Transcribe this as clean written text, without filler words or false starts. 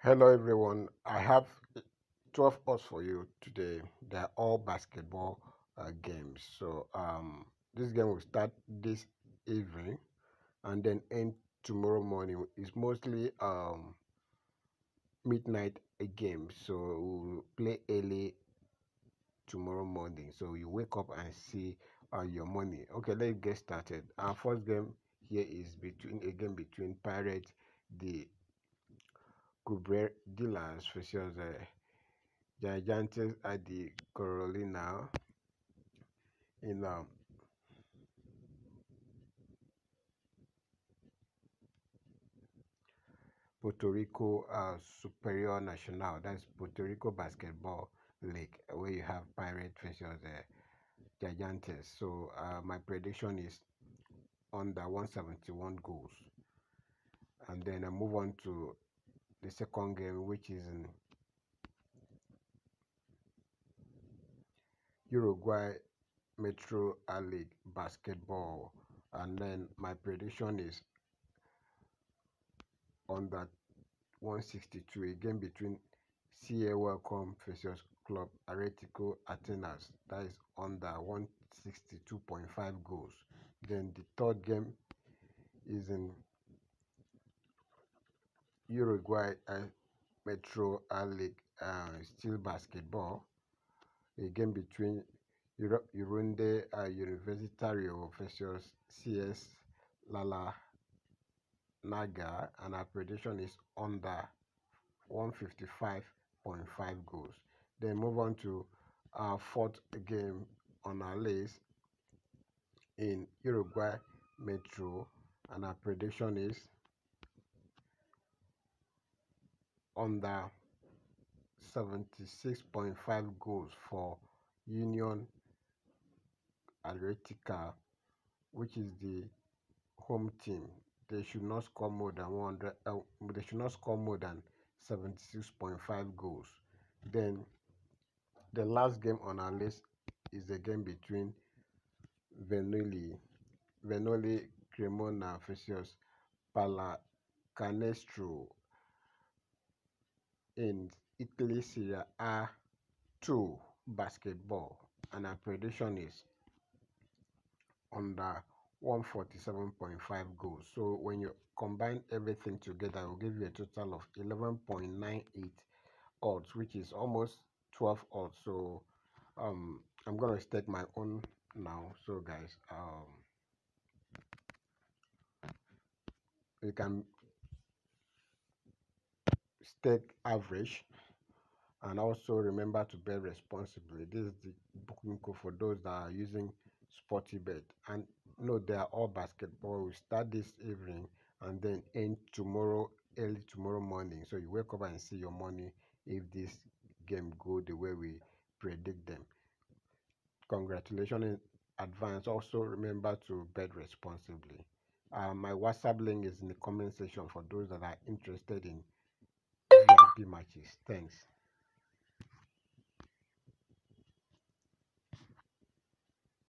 Hello everyone, I have 12 odds for you today. They're all basketball games. So this game will start this evening and then end tomorrow morning. It's mostly midnight a game, so we'll play early tomorrow morning, so you wake up and see your money. Okay, let's get started. Our first game here is between Pirates, the Cubre de las Fisius Gigantes at the Carolina in Puerto Rico Superior Nacional. That's Puerto Rico Basketball League, where you have Pirate Fisius Gigantes. So my prediction is under 171 goals. And then I move on to the second game, which is in Uruguay Metro League Basketball, and then my prediction is on that 162, a game between CA Welcome Fisius Club Atletico Atenas. That is under 162.5 goals. Then the third game is in Uruguay Metro League still basketball, a game between Urunde Universitario versus CS Lala Naga, and our prediction is under 155.5 goals. Then move on to our fourth game on our list in Uruguay Metro, and our prediction is under 76.5 goals for Union Aretica, which is the home team. They should not score more than 76.5 goals. Then the last game on our list is the game between Vanoli Cremona versus Palacanestro in Italy Serie A2 basketball, and our prediction is under 147.5 goals. So when you combine everything together, it will give you a total of 11.98 odds, which is almost 12 odds. So I'm gonna stake my own now. So guys, you can stake average, and also remember to bet responsibly. This is the booking code for those that are using SportyBet, and no, they are all basketball. We start this evening and then end tomorrow, early tomorrow morning, so you wake up and see your money if this game go the way we predict them. Congratulations in advance. Also remember to bet responsibly. My WhatsApp link is in the comment section for those that are interested in matches. Thanks.